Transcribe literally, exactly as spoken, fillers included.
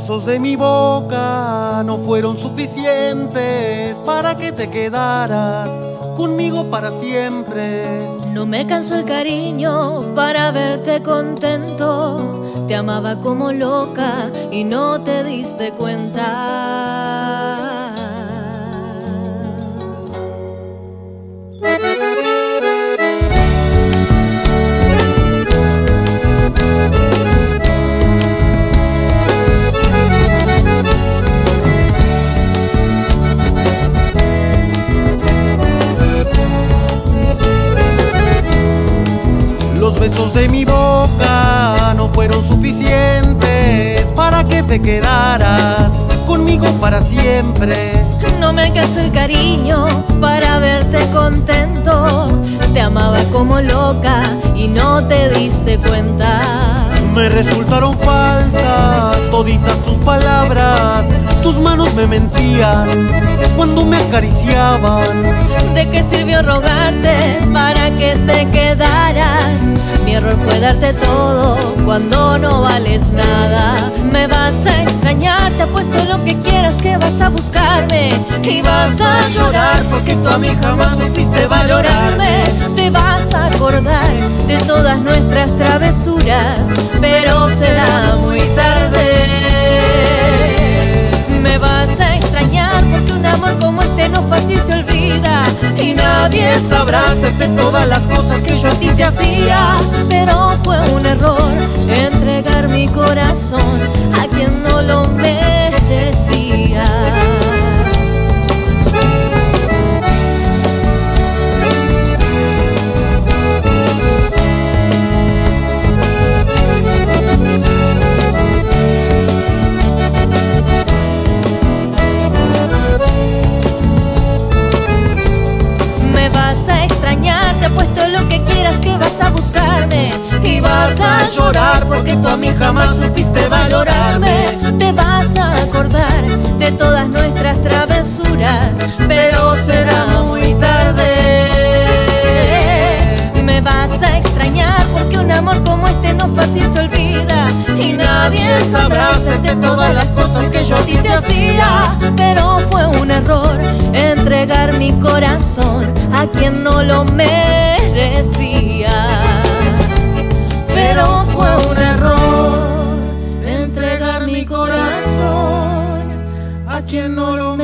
besos de mi boca no fueron suficientes para que te quedaras conmigo para siempre. No me cansó el cariño para verte contento. Te amaba como loca y no te diste cuenta. Los besos de mi boca no fueron suficientes para que te quedaras conmigo para siempre. No me alcanzó el cariño para verte contento. Te amaba como loca y no te diste cuenta. Me resultaron falsas toditas tus palabras. Tus manos me mentían cuando me acariciaban. ¿De qué sirvió rogarte para que te quedaras? Mi error fue darte todo cuando no vales nada. Me vas a extrañar, te apuesto lo que quieras que vas a buscarme. Y vas a llorar porque tú a mí jamás supiste valorarme. Te vas a acordar de todas nuestras travesuras, pero será muy tarde. Me vas a extrañar porque un amor como este no fácil se olvida. Y nadie sabrá hacerte todas las cosas que yo a ti te hacía. Pero fue un error entregar mi corazón a quien no lo merecía. Te apuesto lo que quieras que vas a buscarme. Y vas a llorar porque tú a mí jamás supiste valorarme. Te vas a acordar de todas nuestras travesuras, pero será muy tarde. Me vas a extrañar porque un amor como este no fácil se olvida. Y nadie sabrá hacerte todas las cosas que yo a ti te hacía. Pero fue un error entregar mi corazón a quien no lo merecía. Pero fue un error entregar mi corazón a quien no lo merecía.